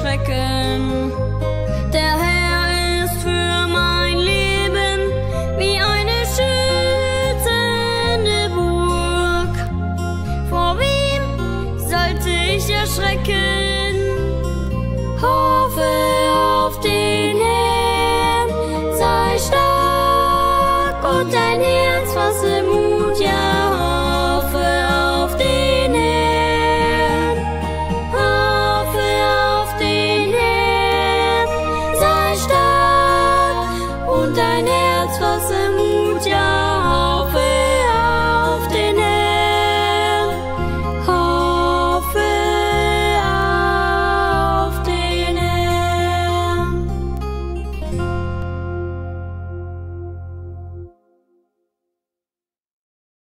schmecken.